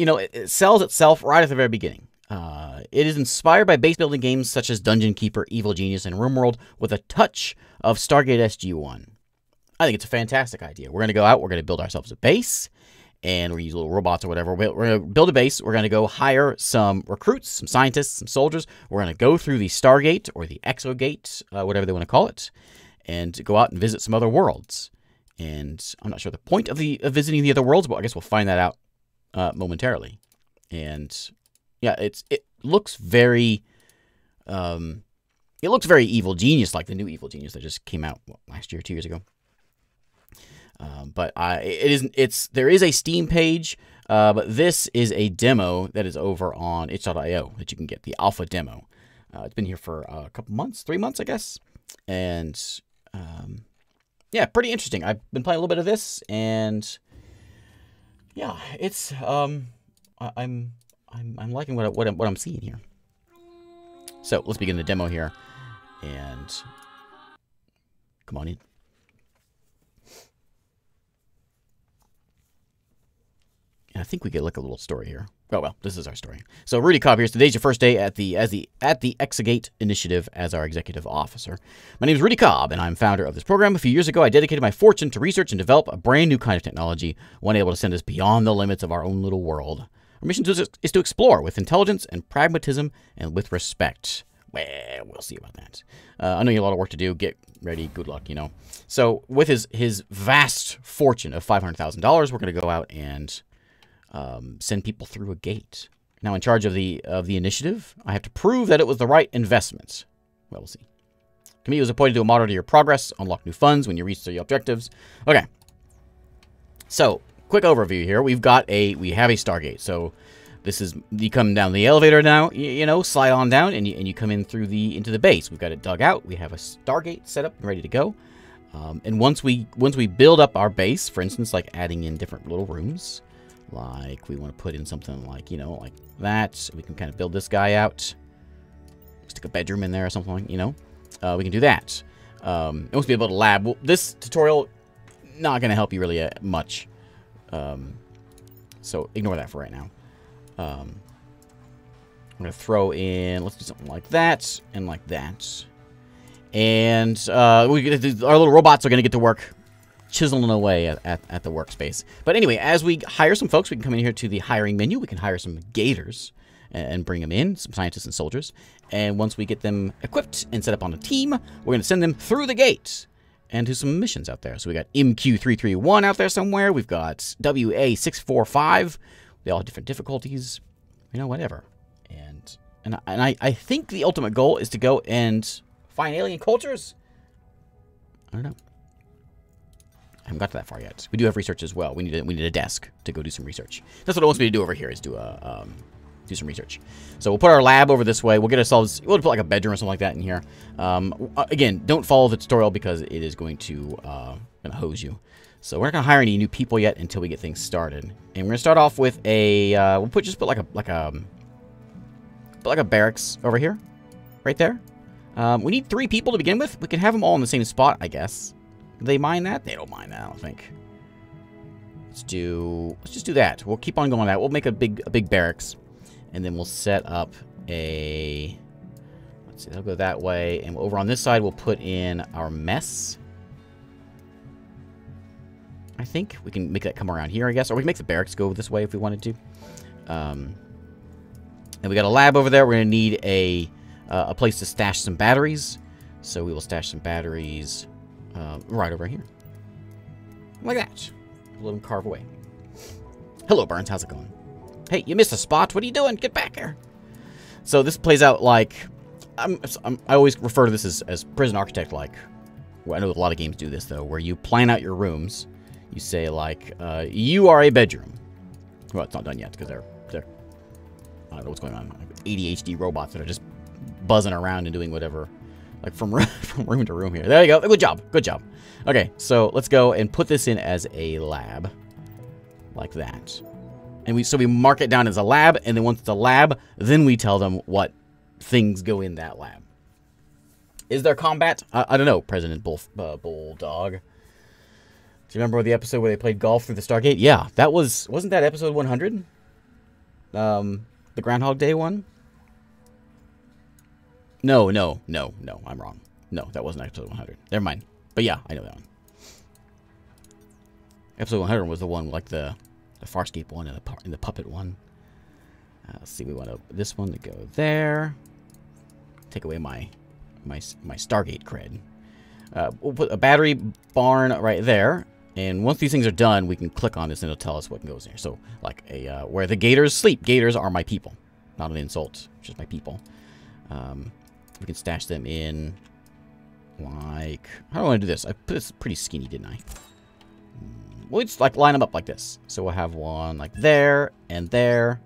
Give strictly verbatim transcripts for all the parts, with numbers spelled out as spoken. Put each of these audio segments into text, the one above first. you know, it, it sells itself right at the very beginning. Uh, it is inspired by base building games such as Dungeon Keeper, Evil Genius, and Room World, with a touch of Stargate S G one. I think it's a fantastic idea. We're going to go out, we're going to build ourselves a base, and we're going to use little robots or whatever. We're going to build a base, we're going to go hire some recruits, some scientists, some soldiers. We're going to go through the Stargate or the Exogate, uh, whatever they want to call it, and go out and visit some other worlds. And I'm not sure the point of, the, of visiting the other worlds, but I guess we'll find that out uh, momentarily. And... yeah, it's it looks very, um, it looks very Evil Genius, like the new Evil Genius that just came out what, last year, two years ago. Um, but I, it isn't. It's there is a Steam page, uh, but this is a demo that is over on itch dot i o that you can get the alpha demo. Uh, it's been here for a couple months, three months, I guess, and um, yeah, pretty interesting. I've been playing a little bit of this, and yeah, it's um, I, I'm. I'm, I'm liking what, I, what, I'm, what I'm seeing here. So, let's begin the demo here. And... come on in. And I think we get like a little story here. Oh well, this is our story. So, Rudy Cobb here. Today's your first day at the as the at the Exogate Initiative as our executive officer. My name is Rudy Cobb, and I'm founder of this program. A few years ago, I dedicated my fortune to research and develop a brand new kind of technology, one able to send us beyond the limits of our own little world. Our mission is to explore with intelligence and pragmatism and with respect. Well, we'll see about that. Uh, I know you have a lot of work to do. Get ready. Good luck, you know. So with his, his vast fortune of five hundred thousand dollars, we're going to go out and um, send people through a gate. Now in charge of the, of the initiative, I have to prove that it was the right investment. Well, we'll see. Committee was appointed to monitor your progress, unlock new funds when you reach the objectives. Okay. So... quick overview here. We've got a, we have a Stargate. So this is, you come down the elevator now, you, you know, slide on down and you, and you come in through the, into the base. We've got it dug out. We have a Stargate set up and ready to go. Um, and once we, once we build up our base, for instance, like adding in different little rooms, like we want to put in something like, you know, like that. We can kind of build this guy out, stick a bedroom in there or something, you know, uh, we can do that. Um, and once we build a lab, well, this tutorial, not going to help you really uh, much. Um, so ignore that for right now. Um, I'm going to throw in, let's do something like that and like that. And, uh, we, our little robots are going to get to work chiseling away at, at, at the workspace. But anyway, as we hire some folks, we can come in here to the hiring menu. We can hire some gators and bring them in, some scientists and soldiers. And once we get them equipped and set up on a team, we're going to send them through the gate and do some missions out there. So we got M Q three thirty-one out there somewhere. We've got W A six forty-five. They all have different difficulties, you know, whatever. And and and I, I think the ultimate goal is to go and find alien cultures. I don't know. I haven't got to that far yet. We do have research as well. We need a, we need a desk to go do some research. That's what it wants me to do over here is do a um, do some research. So we'll put our lab over this way. We'll get ourselves, we'll put like a bedroom or something like that in here. Um, again, don't follow the tutorial because it is going to uh, gonna hose you. So we're not gonna hire any new people yet until we get things started. And we're gonna start off with a, uh, we'll put just put like a like a put like a barracks over here, right there. Um, we need three people to begin with. We can have them all in the same spot, I guess. Do they mind that? They don't mind that, I don't think. Let's do, let's just do that. We'll keep on going that. We'll make a big a big barracks. And then we'll set up a, let's see, that'll go that way. And over on this side, we'll put in our mess. I think we can make that come around here, I guess. Or we can make the barracks go this way if we wanted to. Um, and we got a lab over there. We're going to need a, uh, a place to stash some batteries. So we will stash some batteries uh, right over here. Like that. Let them carve away. Hello, Burns. How's it going? Hey, you missed a spot. What are you doing? Get back here. So this plays out like... I'm, I'm, I always refer to this as, as prison architect-like. Well, I know a lot of games do this, though, where you plan out your rooms. You say, like, uh, you are a bedroom. Well, it's not done yet, because they're, they're... I don't know what's going on. A D H D robots that are just buzzing around and doing whatever. Like, from, from room to room here. There you go. Good job. Good job. Okay, so let's go and put this in as a lab. Like that. And we, so we mark it down as a lab, and then once it's a lab, then we tell them what things go in that lab. Is there combat? I, I don't know, President Bull, uh, Bulldog. Do you remember the episode where they played golf through the Stargate? Yeah, that was, wasn't that episode one hundred? um, the Groundhog Day one? No, no, no, no, I'm wrong. No, that wasn't episode one hundred. Never mind. But yeah, I know that one. Episode one hundred was the one like the, the Farscape one and the, and the Puppet one. Uh, let's see, we want to, this one to go there. Take away my my, my Stargate cred. Uh, we'll put a battery barn right there. And once these things are done, we can click on this and it'll tell us what goes in here. So, like, a uh, where the gators sleep. Gators are my people. Not an insult, just my people. Um, we can stash them in, like... How do I want to do this? I put this pretty skinny, didn't I? We'll just, like, line them up like this. So we'll have one, like, there, and there,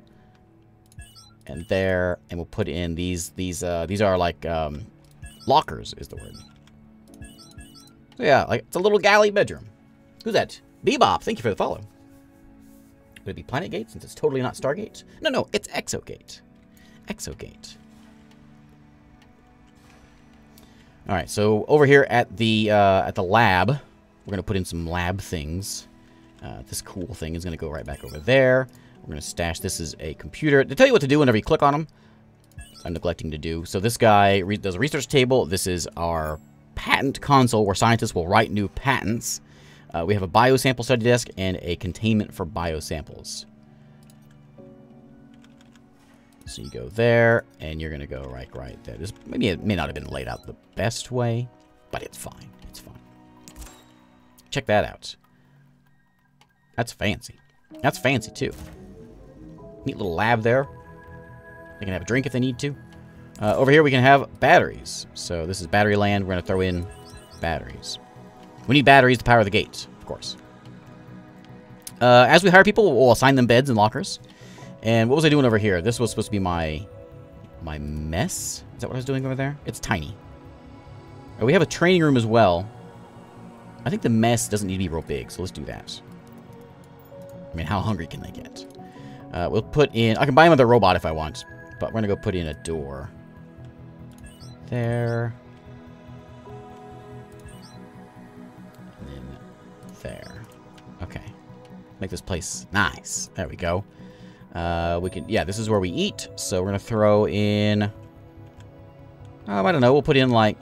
and there, and we'll put in these, these, uh, these are, like, um, lockers is the word. So, yeah, like, it's a little galley bedroom. Who's that? Bebop, thank you for the follow. Would it be Planet Gate since it's totally not Stargate? No, no, it's Exogate. Exogate. All right, so over here at the uh, at the lab, we're gonna put in some lab things. Uh, this cool thing is gonna go right back over there. We're gonna stash this as a computer. They tell you what to do whenever you click on them. I'm neglecting to do. So this guy re does a research table. This is our patent console where scientists will write new patents. Uh, we have a biosample study desk and a containment for biosamples. So you go there, and you're going to go right, right there. This maybe it may not have been laid out the best way, but it's fine. It's fine. Check that out. That's fancy. That's fancy, too. Neat little lab there. They can have a drink if they need to. Uh, over here, we can have batteries. So this is battery land. We're going to throw in batteries. We need batteries to power the gates, of course. Uh, as we hire people, we'll assign them beds and lockers. And what was I doing over here? This was supposed to be my my mess? Is that what I was doing over there? It's tiny. Right, we have a training room as well. I think the mess doesn't need to be real big, so let's do that. I mean, how hungry can they get? Uh, we'll put in... I can buy another robot if I want, but we're going to go put in a door. There... There. Okay. Make this place nice. There we go. Uh, we can... Yeah, this is where we eat. So we're going to throw in... Um, I don't know. We'll put in, like...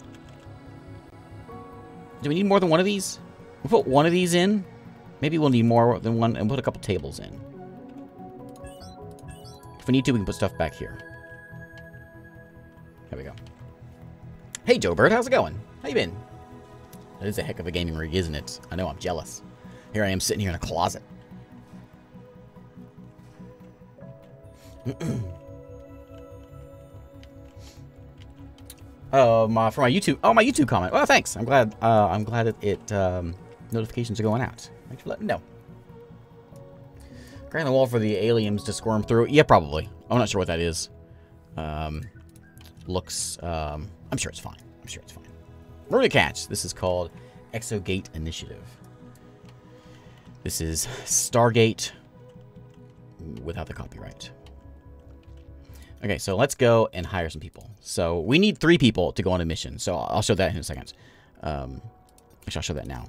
Do we need more than one of these? We'll put one of these in. Maybe we'll need more than one. And put a couple tables in. If we need to, we can put stuff back here. There we go. Hey, Joe Bird. How's it going? How you been? That is a heck of a gaming rig, isn't it? I know, I'm jealous. Here I am sitting here in a closet. Oh, my, for my YouTube. Oh, my YouTube comment. Well, thanks. I'm glad. Uh, I'm glad it. it um, notifications are going out. Thanks for letting me know. Grand the wall for the aliens to squirm through. Yeah, probably. I'm not sure what that is. Um, looks. Um, I'm sure it's fine. I'm sure it's fine. Rudy Catch. This is called Exogate Initiative. This is Stargate without the copyright. Okay, so let's go and hire some people. So we need three people to go on a mission. So I'll show that in a second. Um, actually, I'll show that now.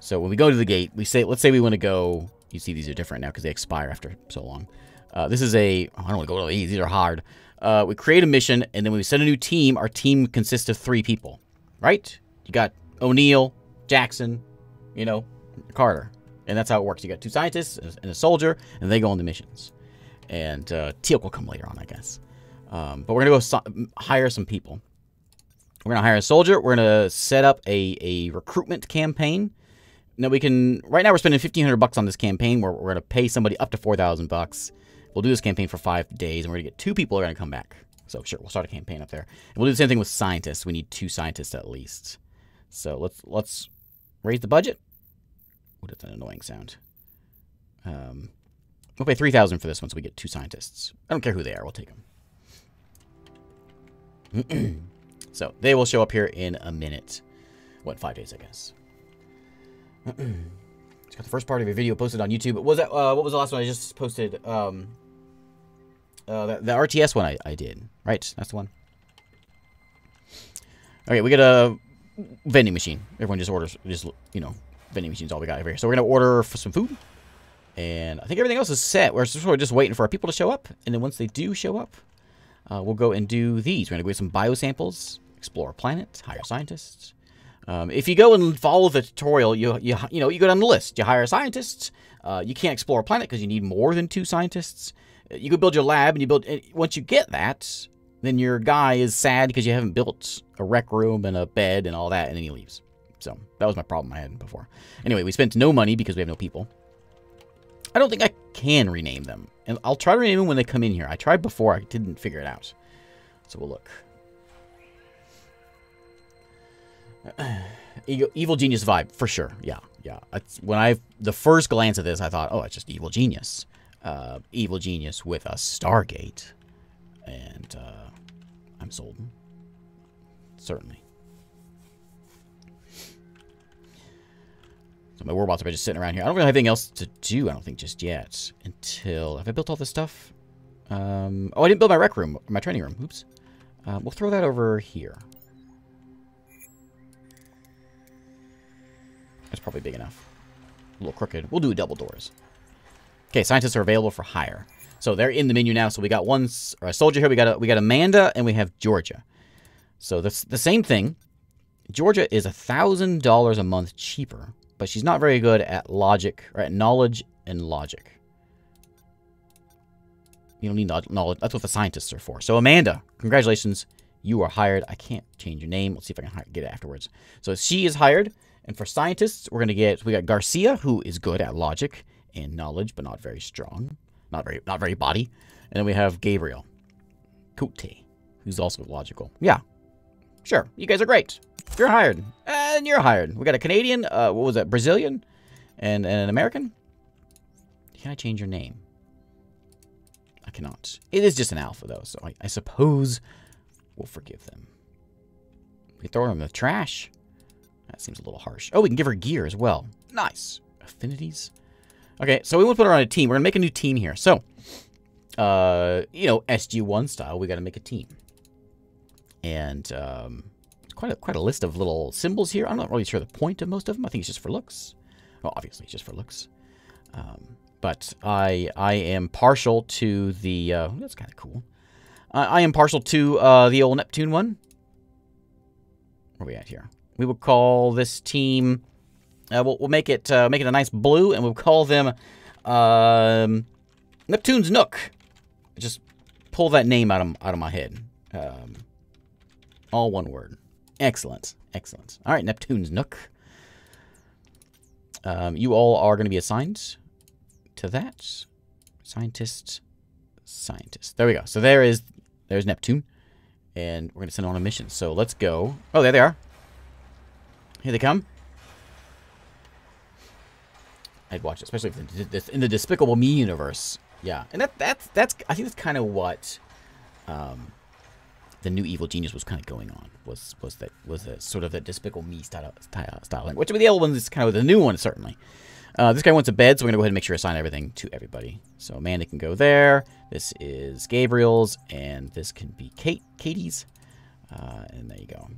So when we go to the gate, we say, let's say we want to go. You see, these are different now because they expire after so long. Uh, this is a. Oh, I don't want to go to these. These are hard. Uh, we create a mission, and then when we send a new team, our team consists of three people. Right? You got O'Neill, Jackson, you know, Carter. And that's how it works. You got two scientists and a soldier, and they go on the missions. And uh, Teal'c will come later on, I guess. Um, but we're going to go so hire some people. We're going to hire a soldier. We're going to set up a, a recruitment campaign. Now we can, right now we're spending fifteen hundred bucks on this campaign. Where we're, we're going to pay somebody up to four thousand bucks. We'll do this campaign for five days, and we're going to get two people who are going to come back. So, sure, we'll start a campaign up there. And we'll do the same thing with scientists. We need two scientists at least. So, let's let's raise the budget. What is that annoying sound? Um, we'll pay three thousand dollars for this one so we get two scientists. I don't care who they are. We'll take them. So, they will show up here in a minute. What, five days, I guess. It's got the first part of your video posted on YouTube. Was that, uh, what was the last one I just posted? Um, uh, the, the R T S one I, I did. Right, that's the one. Okay, we got a vending machine. Everyone just orders, just you know, vending machine's all we got over here. So we're gonna order for some food. And I think everything else is set. We're sort of just waiting for our people to show up. And then once they do show up, uh, we'll go and do these. We're going to go get some biosamples, explore a planet, hire scientists. Um, if you go and follow the tutorial, you you you know you go down the list. You hire scientists. Uh, you can't explore a planet because you need more than two scientists. You could build your lab, and you build. And once you get that, then your guy is sad because you haven't built a rec room and a bed and all that, and then he leaves. So that was my problem I had before. Anyway, we spent no money because we have no people. I don't think I can rename them, and I'll try to rename them when they come in here. I tried before; I didn't figure it out. So we'll look. Evil Genius vibe for sure. Yeah, yeah. It's, when I the first glance at this, I thought, oh, it's just Evil Genius, uh, Evil Genius with a Stargate, and uh, I'm sold. Certainly. So my warbots are just sitting around here. I don't really have anything else to do. I don't think just yet. Until have I built all this stuff? Um, oh, I didn't build my rec room, my training room. Oops. Uh, we'll throw that over here. That's probably big enough. A little crooked. We'll do double doors. Okay, scientists are available for hire. So they're in the menu now. So we got one or a soldier here. We got a, we got Amanda, and we have Georgia. So that's the same thing. Georgia is a thousand dollars a month cheaper, but she's not very good at logic or at knowledge and logic. You don't need knowledge. That's what the scientists are for. So Amanda, congratulations, you are hired. I can't change your name. Let's see if I can get it afterwards. So she is hired. And for scientists, we're going to get, we got Garcia, who is good at logic and knowledge, but not very strong, not very, not very body. And then we have Gabriel Cote, who's also logical. Yeah, sure. You guys are great. You're hired. And you're hired. We got a Canadian, uh, what was that, Brazilian, and, and an American. Can I change your name? I cannot. It is just an alpha, though, so I, I suppose we'll forgive them. We throw them in the trash. That seems a little harsh. Oh, we can give her gear as well. Nice. Affinities. Okay, so we want to put her on a team. We're going to make a new team here. So, uh, you know, S G one style, we got to make a team. And um, quite a, quite a list of little symbols here. I'm not really sure the point of most of them. I think it's just for looks. Well, obviously, it's just for looks. Um, but I I am partial to the... Uh, that's kind of cool. I, I am partial to uh, the old Neptune one. Where are we at here? We will call this team. Uh, we'll, we'll make it uh, make it a nice blue, and we'll call them um, Neptune's Nook. Just pull that name out of out of my head. Um, all one word. Excellent, excellent. All right, Neptune's Nook. Um, you all are going to be assigned to that. Scientist, scientist. There we go. So there is there's Neptune, and we're going to send on a mission. So let's go. Oh, there they are. Here they come. I'd watch it, especially if in the Despicable Me universe. Yeah, and that that's that's I think that's kind of what um, the new Evil Genius was kind of going on was was that was a sort of that Despicable Me style styling. Which with the old one is kind of the new one certainly. Uh, this guy wants a bed, so we're gonna go ahead and make sure I assign everything to everybody. So Amanda can go there. This is Gabriel's, and this can be Kate Katie's, uh, and there you go.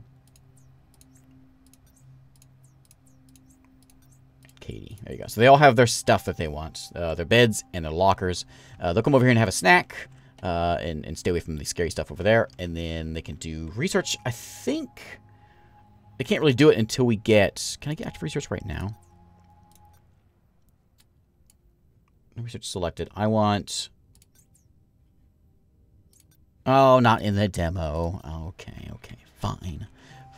Katie. There you go. So they all have their stuff that they want, uh, their beds and their lockers. Uh, they'll come over here and have a snack uh, and, and stay away from the scary stuff over there. And then they can do research. I think they can't really do it until we get... Can I get active research right now? Research selected. I want... Oh, not in the demo. Okay, okay. Fine.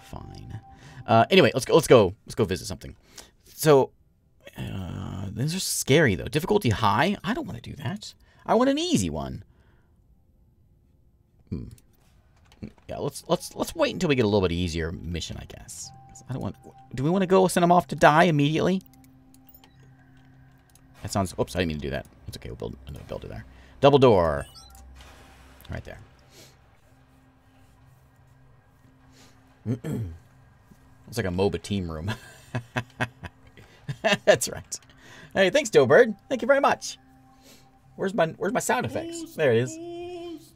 Fine. Uh, anyway, let's go. Let's go. Let's go visit something. So... Uh, these are scary, though. Difficulty high? I don't want to do that. I want an easy one. Hmm. Yeah, let's let's let's wait until we get a little bit easier mission, I guess. I don't want. Do we want to go send them off to die immediately? That sounds. Oops, I didn't mean to do that. It's okay. We'll build another builder there. Double door, right there. It's like a MOBA team room. That's right. Hey, thanks, Doebird. Thank you very much. Where's my Where's my sound effects? There it is.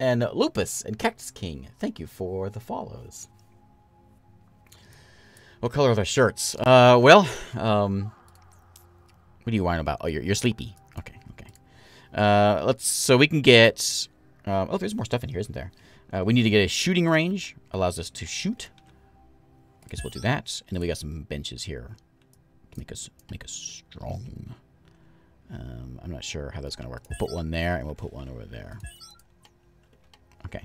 And uh, Lupus and Cactus King. Thank you for the follows. What color are their shirts? Uh, well, um, What do you whine about? Oh, you're, you're sleepy. Okay, okay. Uh, let's, so we can get, uh, oh, there's more stuff in here, isn't there? Uh, we need to get a shooting range. Allows us to shoot. I guess we'll do that. And then we got some benches here to make us, make us strong. Um, I'm not sure how that's going to work. We'll put one there, and we'll put one over there. Okay.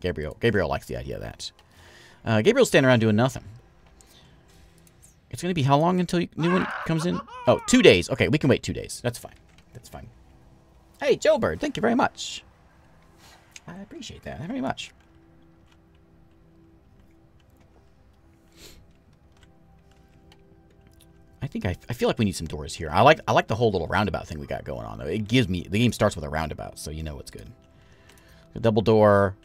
Gabriel, Gabriel likes the idea of that. Uh, Gabriel's standing around doing nothing. It's going to be how long until you, new one comes in? Oh, two days. Okay, we can wait two days. That's fine. That's fine. Hey, Joe Bird, thank you very much. I appreciate that very much. I think I, I feel like we need some doors here. I like I like the whole little roundabout thing we got going on though. It gives me the game starts with a roundabout, so you know it's good. The double door.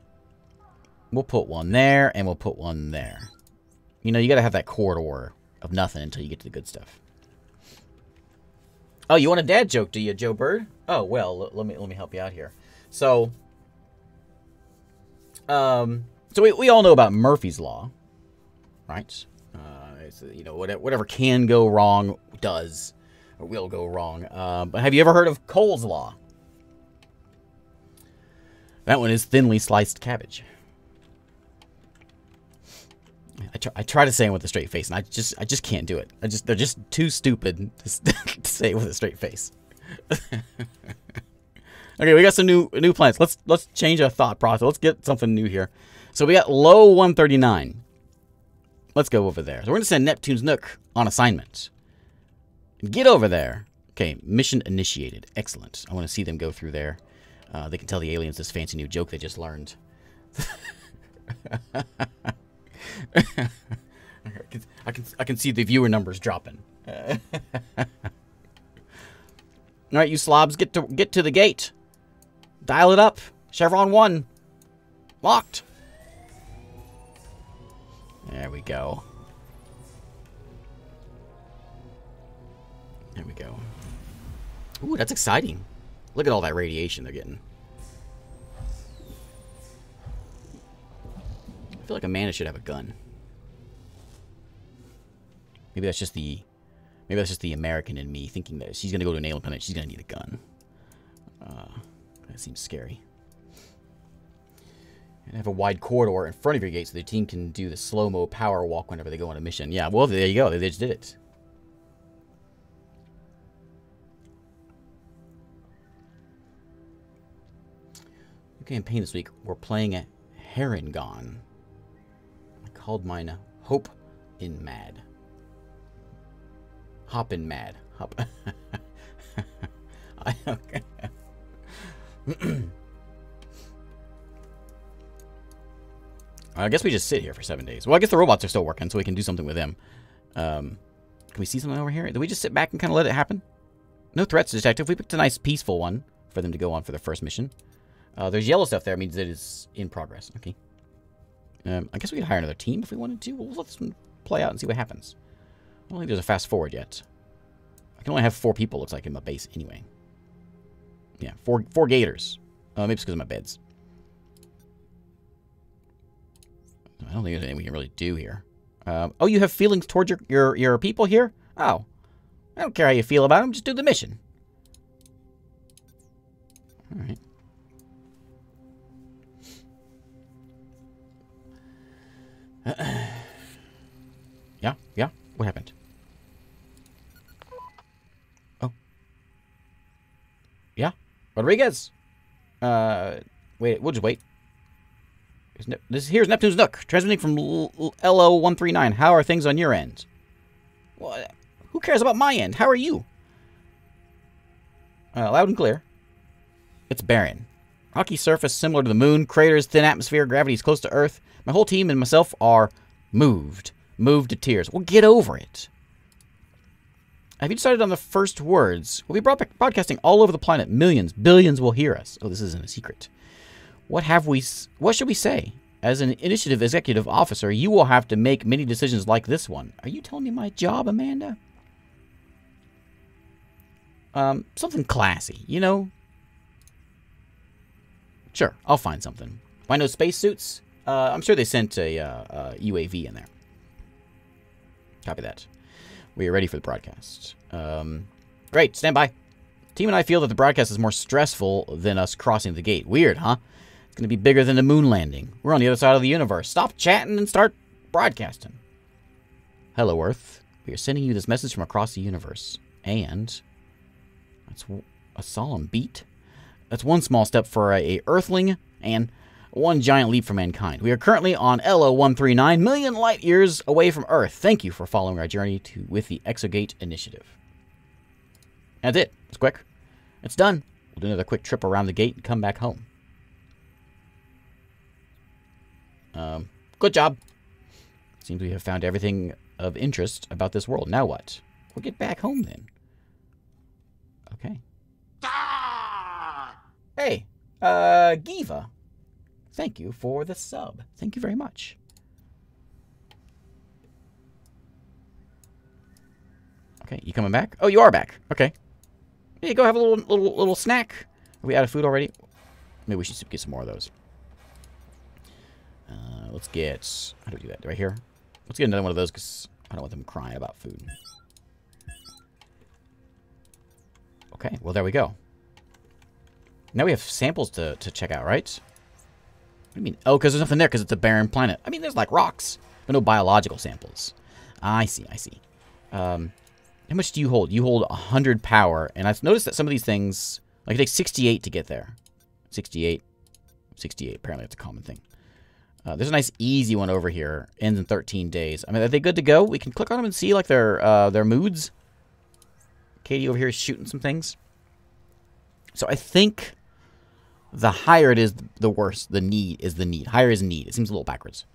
We'll put one there, and we'll put one there. You know, you gotta have that corridor of nothing until you get to the good stuff. Oh, you want a dad joke, do you, Joe Bird? Oh well, let me let me help you out here. So, um, so we we all know about Murphy's Law, right? Uh, it's, you know, whatever, whatever can go wrong does or will go wrong. Uh, but have you ever heard of Cole's Law? That one is thinly sliced cabbage. I try, I try to say it with a straight face, and I just I just can't do it. I just they're just too stupid to, to say it with a straight face. Okay, we got some new new plans. Let's let's change our thought process. Let's get something new here. So we got low one thirty-nine. Let's go over there. So we're gonna send Neptune's Nook on assignment. Get over there. Okay, mission initiated. Excellent. I want to see them go through there. Uh, they can tell the aliens this fancy new joke they just learned. I can I can see the viewer numbers dropping. All right, you slobs, get to get to the gate. Dial it up. Chevron one, locked. There we go. There we go. Ooh, that's exciting. Look at all that radiation they're getting. I feel like Amanda should have a gun. Maybe that's just the, maybe that's just the American in me thinking that she's gonna go to an alien planet. She's gonna need a gun. Uh, that seems scary. And have a wide corridor in front of your gate so the team can do the slow-mo power walk whenever they go on a mission. Yeah, well, there you go. They just did it. New campaign this week. We're playing a Herengon. Called mine uh, Hope in Mad. Hop in Mad. Hop. I, okay. I guess we just sit here for seven days. Well, I guess the robots are still working, so we can do something with them. Um, can we see something over here? Do we just sit back and kind of let it happen? No threats, detective. We picked a nice peaceful one for them to go on for their first mission. Uh, there's yellow stuff there. It means it is in progress. Okay. Um, I guess we could hire another team if we wanted to. We'll let this one play out and see what happens. I don't think there's a fast forward yet. I can only have four people, looks like, in my base anyway. Yeah, four four gators. Uh, maybe it's because of my beds. I don't think there's anything we can really do here. Um, oh, you have feelings towards your, your, your people here? Oh. I don't care how you feel about them. Just do the mission. All right. Uh, yeah, yeah. What happened? Oh. Yeah. Rodriguez. Uh, wait, we'll just wait. Ne this Here's Neptune's Nook, transmitting from L O one thirty-nine. How are things on your end? Well, who cares about my end? How are you? Uh, loud and clear. It's barren. Rocky surface similar to the moon, craters, thin atmosphere, gravity is close to Earth. My whole team and myself are moved. Moved to tears. Well, get over it. Have you decided on the first words? We'll be broadcasting all over the planet. Millions, billions will hear us. Oh, this isn't a secret. What have we... What should we say? As an initiative executive officer, you will have to make many decisions like this one. Are you telling me my job, Amanda? Um, something classy, you know? Sure, I'll find something. Why no spacesuits? Uh, I'm sure they sent a uh, uh, U A V in there. Copy that. We are ready for the broadcast. Um, Great, stand by. Team and I feel that the broadcast is more stressful than us crossing the gate. Weird, huh? It's going to be bigger than the moon landing. We're on the other side of the universe. Stop chatting and start broadcasting. Hello, Earth. We are sending you this message from across the universe. And that's a solemn beat. That's one small step for a Earthling and one giant leap for mankind. We are currently on L O one thirty-nine, million light years away from Earth. Thank you for following our journey to with the Exogate Initiative. That's it. It's quick. It's done. We'll do another quick trip around the gate and come back home. Um, good job. Seems we have found everything of interest about this world. Now what? We'll get back home then. Okay. Hey, uh, Giva. Thank you for the sub. Thank you very much. Okay, you coming back? Oh, you are back. Okay. Hey, go have a little little little snack. Are we out of food already? Maybe we should get some more of those. Uh, let's get... How do we do that? Right here? Let's get another one of those because I don't want them crying about food. Okay, well, there we go. Now we have samples to, to check out, right? What do you mean? Oh, because there's nothing there because it's a barren planet. I mean, there's like rocks, but no biological samples. I see, I see. Um, how much do you hold? You hold one hundred power, and I've noticed that some of these things, like it takes sixty-eight to get there. sixty-eight, sixty-eight, apparently that's a common thing. Uh, there's a nice easy one over here, ends in thirteen days. I mean, are they good to go? We can click on them and see like their, uh, their moods. Katie over here is shooting some things. So I think... The higher it is, the worse. The need is the need. Higher is need. It seems a little backwards.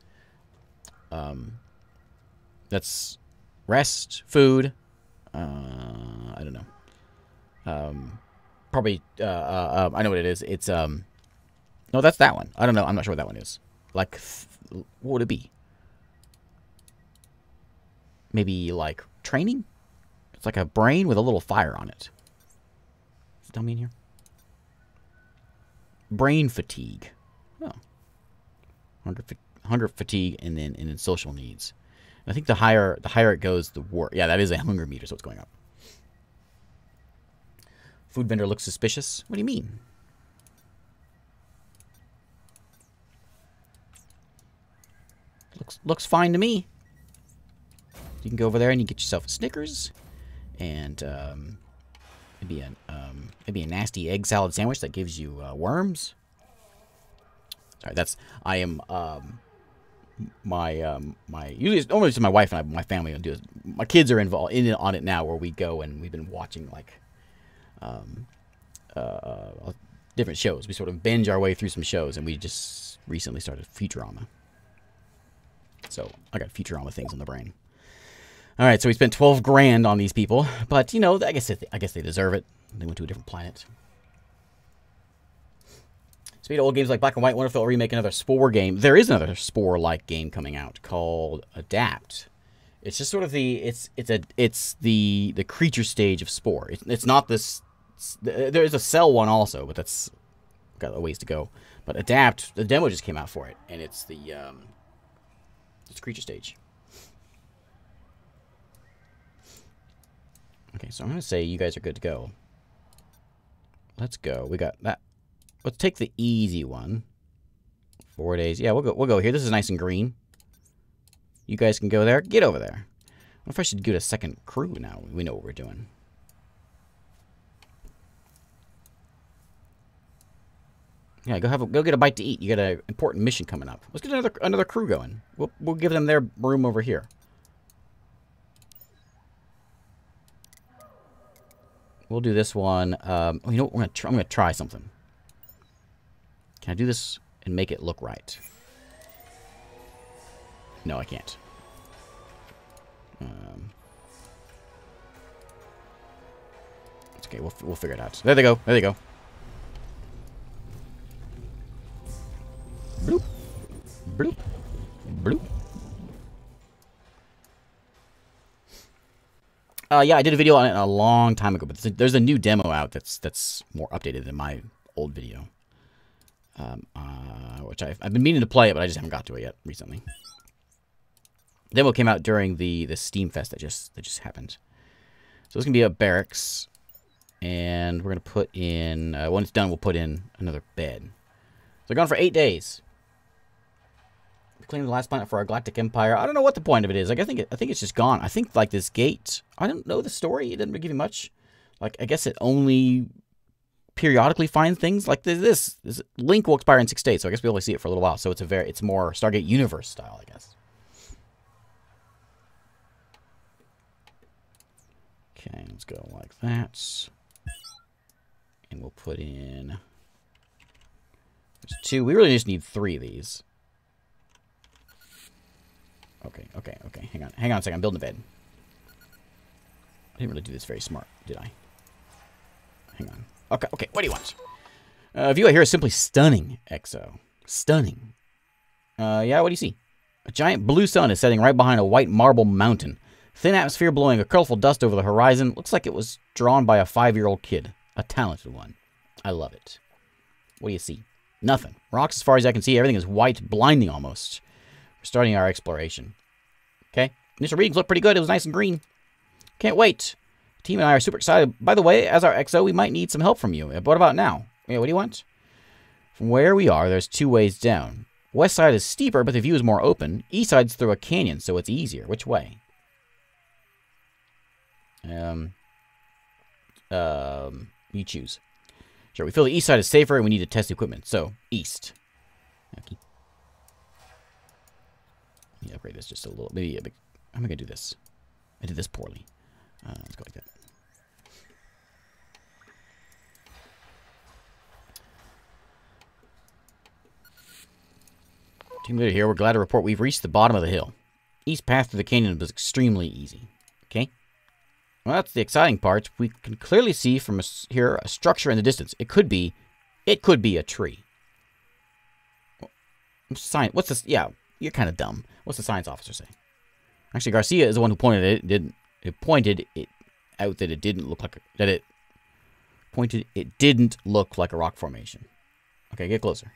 Um, that's rest, food. Uh, I don't know. Um, probably. Uh, uh, uh, I know what it is. It's um. No, that's that one. I don't know. I'm not sure what that one is. Like, what would it be? Maybe like training. It's like a brain with a little fire on it. Is it dummy in here? Brain fatigue. Oh. Hunger fatigue and then and then social needs. And I think the higher the higher it goes, the worse. Yeah, that is a hunger meter, so it's going up. Food vendor looks suspicious. What do you mean? Looks looks fine to me. You can go over there and you get yourself a Snickers and um Maybe a, um, maybe a nasty egg salad sandwich that gives you uh, worms. Sorry, that's... I am... Um, my... Um, my usually it's normally just my wife and I, my family do this. My kids are involved in on it now where we go and we've been watching like um, uh, different shows. We sort of binge our way through some shows and we just recently started Futurama. So I got Futurama things in the brain. All right, so we spent twelve grand on these people, but you know, I guess they, I guess they deserve it. They went to a different planet. Speaking of old games like Black and White, wonderful remake another Spore game. There is another Spore-like game coming out called Adapt. It's just sort of the it's it's a it's the the creature stage of Spore. It's, it's not this. It's, there is a Cell one also, but that's got a ways to go. But Adapt, the demo just came out for it, and it's the um, it's creature stage. Okay, so I'm going to say you guys are good to go. Let's go. We got that. Let's take the easy one. Four days. Yeah, we'll go We'll go here. This is nice and green. You guys can go there. Get over there. I wonder if I should get a second crew now. We know what we're doing. Yeah, go have a, go get a bite to eat. You got an important mission coming up. Let's get another another crew going. We'll, we'll give them their room over here. We'll do this one. Um, oh, you know what? We're gonna try, I'm going to try something. Can I do this and make it look right? No, I can't. Um, it's okay. We'll, we'll figure it out. There they go. There they go. Bloop. Bloop. Bloop. Uh, yeah, I did a video on it a long time ago, but there's a new demo out that's that's more updated than my old video, um, uh, which I've, I've been meaning to play it, but I just haven't got to it yet recently. The demo came out during the the Steam Fest that just that just happened, so it's gonna be a barracks. And we're going to put in, uh, when it's done, we'll put in another bed. So gone for eight days. We claimed the last planet for our galactic empire. I don't know what the point of it is. Like, I think it, I think it's just gone. I think, like, this gate, I don't know the story. It didn't give you much. Like, I guess it only periodically finds things like this. This link will expire in six days, so I guess we only see it for a little while. So it's a very, it's more Stargate Universe style, I guess. Okay, let's go like that. And we'll put in there's two. We really just need three of these. Okay, okay, okay. Hang on. Hang on a second. I'm building a bed. I didn't really do this very smart, did I? Hang on. Okay, okay. What do you want? Uh, view I hear is simply stunning, Exo. Stunning. Uh, yeah, what do you see? A giant blue sun is setting right behind a white marble mountain. Thin atmosphere blowing a colorful dust over the horizon. Looks like it was drawn by a five-year-old kid. A talented one. I love it. What do you see? Nothing. Rocks as far as I can see. Everything is white, blinding almost. We're starting our exploration. Okay. Initial readings look pretty good. It was nice and green. Can't wait. The team and I are super excited. By the way, as our X O, we might need some help from you. What about now? Yeah, what do you want? From where we are, there's two ways down. West side is steeper, but the view is more open. East side's through a canyon, so it's easier. Which way? Um... Um... You choose. Sure, we feel the east side is safer and we need to test the equipment. So, east. Okay. Let me upgrade this just a little. Maybe a big... How am I going to do this? I did this poorly. Uh, let's go like that. Team leader here, we're glad to report we've reached the bottom of the hill. East path through the canyon was extremely easy. Okay? Well, that's the exciting part. We can clearly see from here a structure in the distance. It could be, it could be a tree. Science, what's this? Yeah, you're kind of dumb. What's the science officer say? Actually, Garcia is the one who pointed it. Didn't it pointed it out that it didn't look like a, that it pointed it didn't look like a rock formation. Okay, get closer.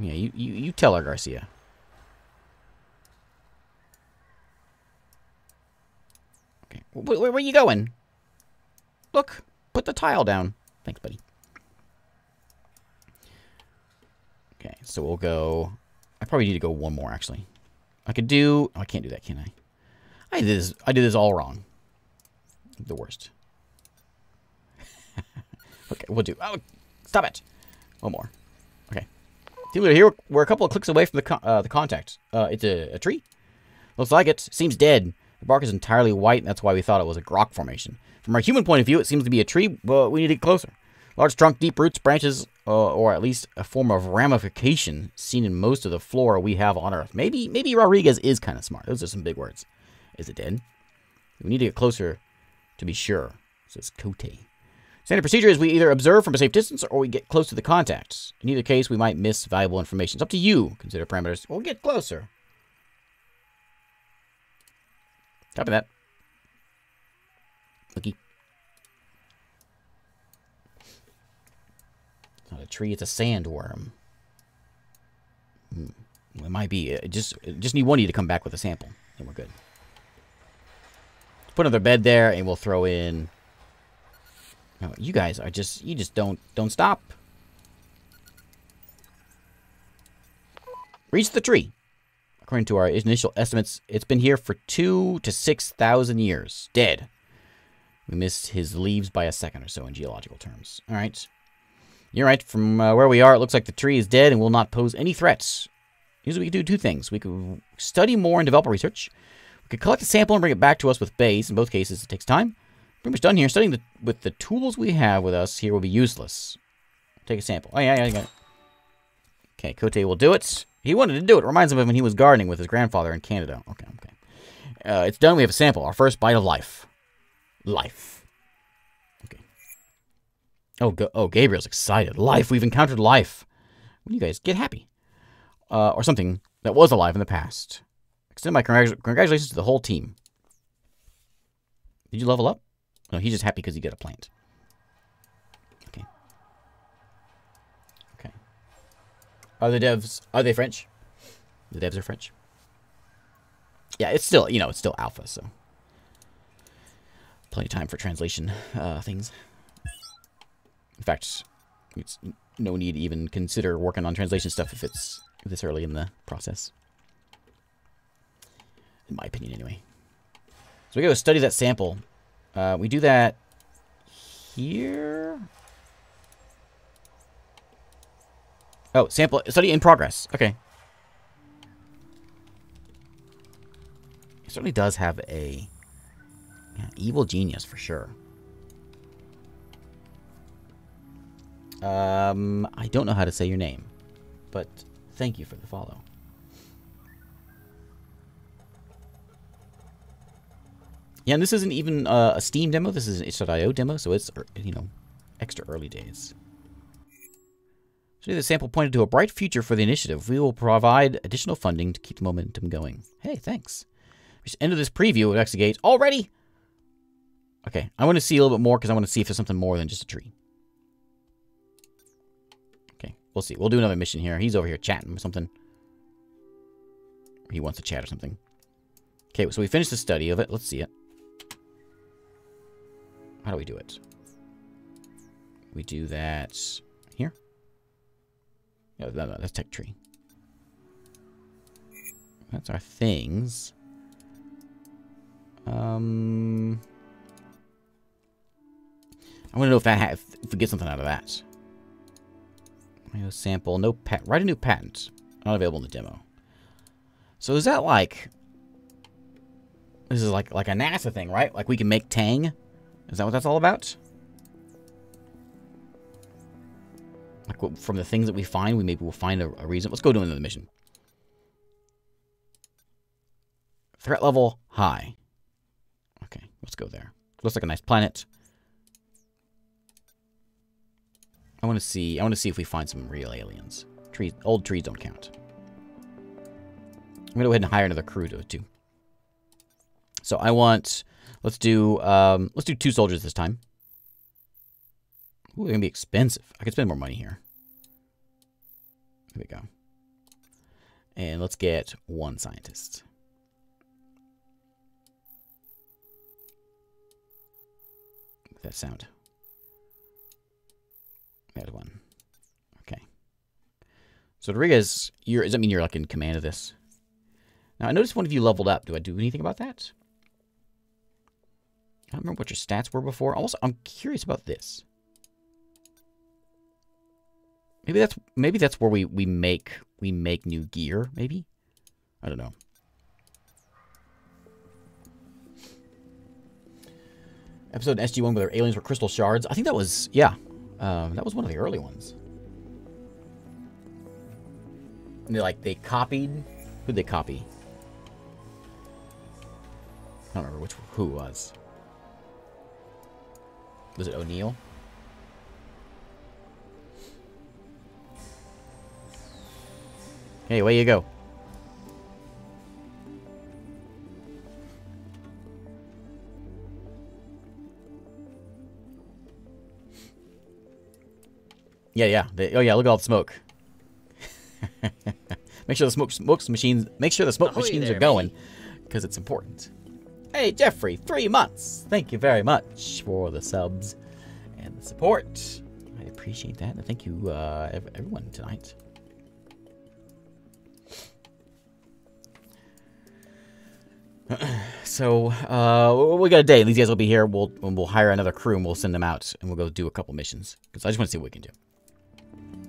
Yeah, you you, you tell her, Garcia. Okay. Where, where are you going? Look, put the tile down. Thanks, buddy. Okay, so we'll go... I probably need to go one more, actually. I could do... Oh, I can't do that, can I? I did this, I did this all wrong. The worst. Okay, we'll do... Oh, stop it! One more. Okay. See, we're here. We're a couple of clicks away from the con uh, the contact. Uh, it's a, a tree? Looks like it. Seems dead. The bark is entirely white, and that's why we thought it was a rock formation. From our human point of view, it seems to be a tree, but we need to get closer. Large trunk, deep roots, branches, uh, or at least a form of ramification seen in most of the flora we have on Earth. Maybe maybe Rodriguez is kind of smart. Those are some big words. Is it dead? We need to get closer to be sure. It says Cote. Standard procedure is we either observe from a safe distance or we get close to the contacts. In either case, we might miss valuable information. It's up to you. Consider parameters. We'll get closer. Copy that. Looky. It's not a tree, it's a sandworm. Hmm. Well, it might be. It just, it just need one of you to come back with a sample, and we're good. Let's put another bed there, and we'll throw in... No, you guys are just... You just don't don't stop. Reach the tree. According to our initial estimates, it's been here for two to six thousand years. Dead. We missed his leaves by a second or so in geological terms. All right. You're right. From uh, where we are, it looks like the tree is dead and will not pose any threats. Usually we could do two things. We could study more and develop our research. We could collect a sample and bring it back to us with bays. In both cases, it takes time. Pretty much done here. Studying the, with the tools we have with us here will be useless. Take a sample. Oh, yeah, yeah, I got it. Okay, Cote will do it. He wanted to do it. Reminds him of when he was gardening with his grandfather in Canada. Okay, okay. Uh, it's done. We have a sample. Our first bite of life. Life. Okay. Oh, go oh, Gabriel's excited. Life. We've encountered life. When you guys get happy. Uh, or something that was alive in the past. Extend my congr congratulations to the whole team. Did you level up? No, he's just happy because he got a plant. Are the devs, are they French? The devs are French. Yeah, it's still, you know, it's still alpha, so. plenty of time for translation uh, things. In fact, it's no need to even consider working on translation stuff if it's this early in the process. In my opinion, anyway. So we gotta study that sample. Uh, we do that here. Oh, sample study in progress. Okay. It certainly does have a yeah, evil genius for sure. Um, I don't know how to say your name, but thank you for the follow. Yeah, and this isn't even uh, a Steam demo. This is an itch dot i o demo, so it's, you know, extra early days. So the sample pointed to a bright future for the initiative. We will provide additional funding to keep the momentum going. Hey, thanks. We just ended this preview at Exogate already. Okay, I want to see a little bit more because I want to see if there's something more than just a tree. Okay, we'll see. We'll do another mission here. He's over here chatting or something. He wants to chat or something. Okay, so we finished the study of it. Let's see it. How do we do it? We do that here. No, no, no, that's tech tree. That's our things. Um, I want to know if that ha if, if we get something out of that. No sample, no pat. Write a new patent. Not available in the demo. So is that like? This is like like a NASA thing, right? Like we can make Tang. Is that what that's all about? Like what, from the things that we find, we maybe will find a, a reason. Let's go do another mission. Threat level high. Okay, let's go there. Looks like a nice planet. I want to see. I want to see if we find some real aliens. Trees, old trees don't count. I'm gonna go ahead and hire another crew to it too. So I want. Let's do um, let's do two soldiers this time. Ooh, they're gonna be expensive. I could spend more money here. There we go. And let's get one scientist. That sound. That one. Okay. So Rodriguez, you're, does that mean you're like in command of this? Now I noticed one of you leveled up. Do I do anything about that? I don't remember what your stats were before. Also, I'm curious about this. Maybe that's maybe that's where we we make we make new gear. Maybe I don't know. Episode S G one where their aliens were crystal shards. I think that was yeah, um, that was one of the early ones. And they like they copied. Who'd they copy? I don't remember which who it was. Was it O'Neill? Hey, away you go. Yeah, yeah. They, oh, yeah. Look at all the smoke. Make sure the smoke smokes machines. Make sure the smoke Ahoy machines there, are going, because it's important. Hey, Jeffrey, three months. Thank you very much for the subs and the support. I appreciate that. And thank you, uh, everyone, tonight. So, uh, we got a day. These guys will be here. We'll, we'll hire another crew, and we'll send them out, and we'll go do a couple missions. Because I just want to see what we can do.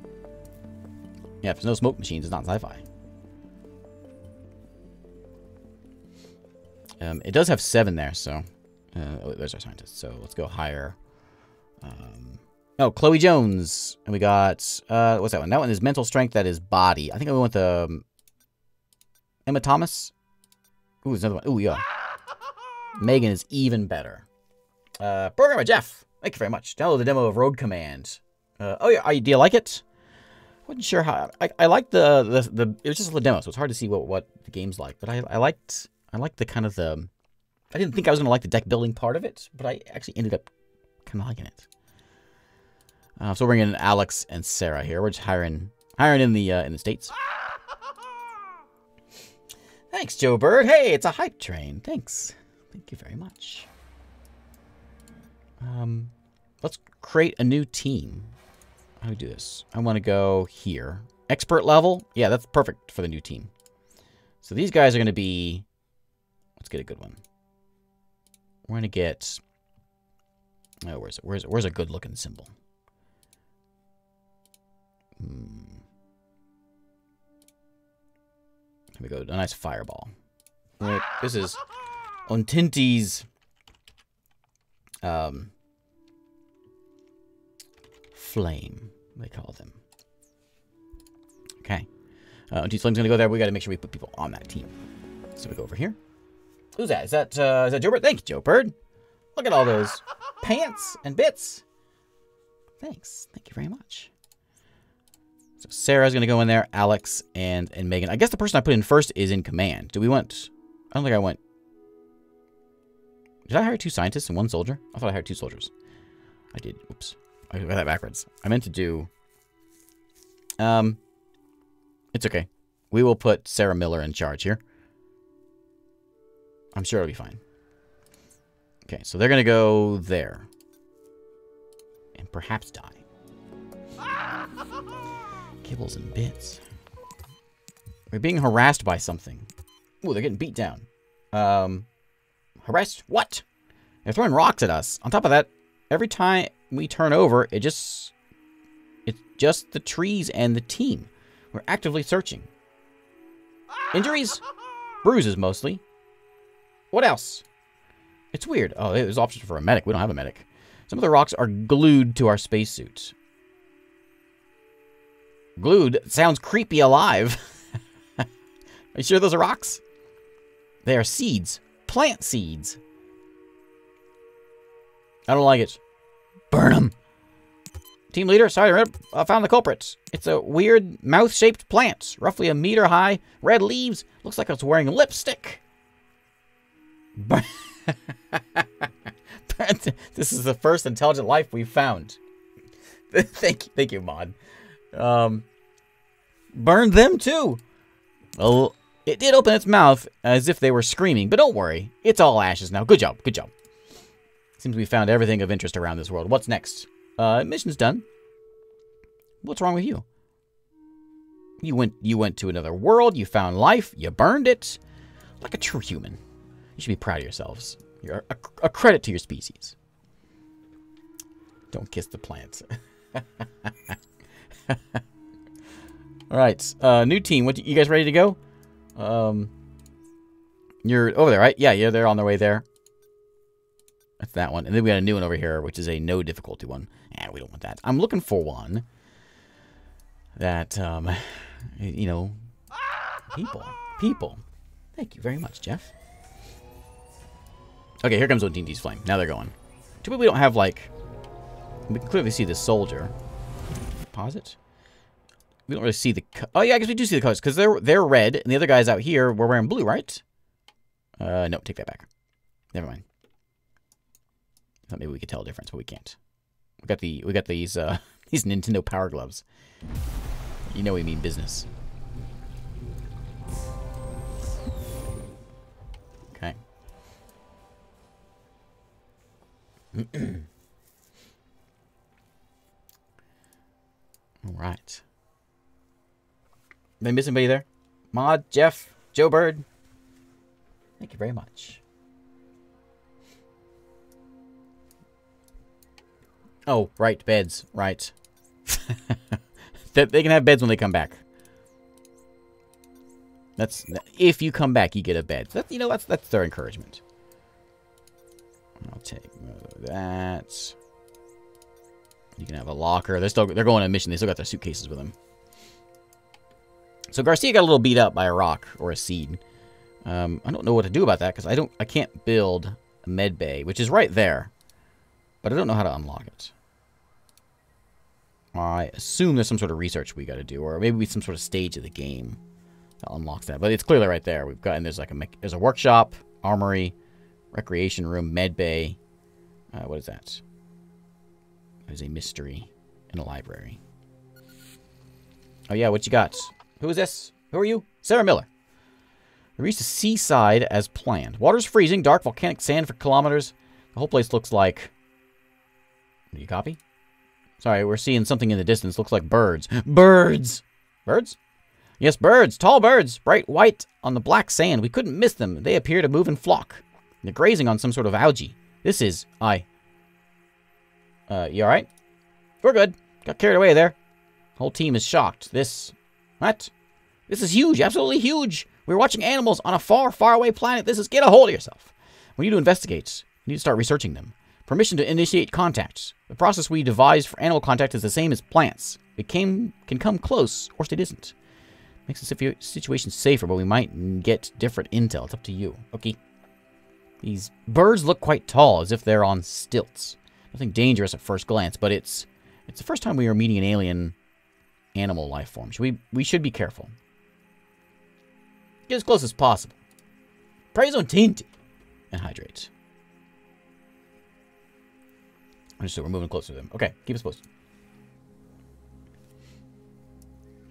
Yeah, if there's no smoke machines, it's not sci-fi. Um, it does have seven there, so... Uh, oh, there's our scientist. So let's go hire... Um, oh, Chloe Jones. And we got... Uh, what's that one? That one is mental strength. That is body. I think I went with um, Emma Thomas. Ooh, there's another one. Ooh, yeah. Megan is even better. Uh, Programmer Jeff. Thank you very much. Download the demo of Rogue Command. Uh, oh, yeah. I, do you like it? Wasn't sure how... I, I liked the, the... the. It was just a demo, so it's hard to see what, what the game's like. But I, I liked... I like the kind of the... I didn't think I was going to like the deck building part of it, but I actually ended up kind of liking it. Uh, so we're bringing in Alex and Sarah here. We're just hiring hiring in the uh, in the States. Thanks, Joe Bird. Hey, it's a hype train. Thanks. Thank you very much. Um, let's create a new team. How do we do this? I want to go here. Expert level? Yeah, that's perfect for the new team. So these guys are going to be... Let's get a good one. We're going to get... Oh, where's it? Where's it? Where's a good-looking symbol? Hmm. Here we go. A nice fireball. Right. This is Ontinti's um, flame. They call them. Okay. Uh, Ontinti's flame's gonna go there. We got to make sure we put people on that team. So we go over here. Who's that? Is that uh, is that Joe Bird? Thank you, Joe Bird. Look at all those pants and bits. Thanks. Thank you very much. So Sarah's going to go in there, Alex, and, and Megan. I guess the person I put in first is in command. Do we want... I don't think I want... Did I hire two scientists and one soldier? I thought I hired two soldiers. I did. Oops. I got that backwards. I meant to do... Um, it's okay. We will put Sarah Miller in charge here. I'm sure it'll be fine. Okay, so they're going to go there. And perhaps die. Kibbles and bits. We're being harassed by something. Ooh, they're getting beat down. Um, harassed? What? They're throwing rocks at us. On top of that, every time we turn over, it just... It's just the trees and the team. We're actively searching. Injuries? Bruises, mostly. What else? It's weird. Oh, there's options for a medic. We don't have a medic. Some of the rocks are glued to our spacesuits. Glued sounds creepy alive. Are you sure those are rocks? They are seeds. Plant seeds. I don't like it. Burn them. Team leader, sorry, I found the culprits. It's a weird mouth-shaped plant. Roughly a meter high. Red leaves. Looks like it's wearing lipstick. Burn. This is the first intelligent life we've found. Thank you, thank you, Mod. Um, burned them too. Well, it did open its mouth as if they were screaming, but don't worry, it's all ashes now. Good job, good job. Seems we found everything of interest around this world. What's next? Uh, mission's done. What's wrong with you? You went, you went to another world. You found life. You burned it, like a true human. You should be proud of yourselves. You're a, a credit to your species. Don't kiss the plants. All right, uh, new team. What do, you guys ready to go? Um, you're over there, right? Yeah, yeah, they're on their way there. That's that one. And then we got a new one over here, which is a no difficulty one. And eh, we don't want that. I'm looking for one that, um, you know, people, people. Thank you very much, Jeff. Okay, here comes Ontinti's flame. Now they're going. Too bad we don't have, like, we can clearly see the soldier. Pause it. We don't really see the... Oh, yeah, I guess we do see the colors, because they're, they're red, and the other guys out here were wearing blue, right? Uh, no, take that back. Never mind. I thought maybe we could tell a difference, but we can't. We got the we got these uh, these Nintendo Power Gloves. You know we mean business. Okay. All right. Did I miss anybody there? Mod, Jeff, Joe Bird. Thank you very much. Oh, right, beds, right. They can have beds when they come back. That's if you come back, you get a bed. That's, you know, that's that's their encouragement. I'll take that. You can have a locker. They're still they're going on a mission. They still got their suitcases with them. So Garcia got a little beat up by a rock or a seed. Um, I don't know what to do about that because I don't I can't build a med bay, which is right there, but I don't know how to unlock it. I assume there's some sort of research we got to do, or maybe some sort of stage of the game that unlocks that. But it's clearly right there. We've got and there's like a there's a workshop, armory, recreation room, med bay. Uh, what is that? There's a mystery in a library. Oh, yeah, what you got? Who is this? Who are you? Sarah Miller. We reached the seaside as planned. Water's freezing, dark volcanic sand for kilometers. The whole place looks like Do you copy? Sorry, we're seeing something in the distance. Looks like birds. Birds! Birds? Yes, birds. Tall birds. Bright white on the black sand. We couldn't miss them. They appear to move in flock. They're grazing on some sort of algae. This is... I... Uh, you alright? We're good. Got carried away there. Whole team is shocked. This... What? This is huge. Absolutely huge. We're watching animals on a far, far away planet. This is... Get a hold of yourself. We need to investigate. We need to start researching them. Permission to initiate contact. The process we devised for animal contact is the same as plants. It came, can come close, or it isn't. Makes the situation safer, but we might get different intel. It's up to you. Okay. These birds look quite tall, as if they're on stilts. Nothing dangerous at first glance, but it's it's the first time we are meeting an alien animal life form. Should we, we should be careful. Get as close as possible. Praise on Tinti. And hydrate. Understood, we're moving closer to them. Okay, keep us posted.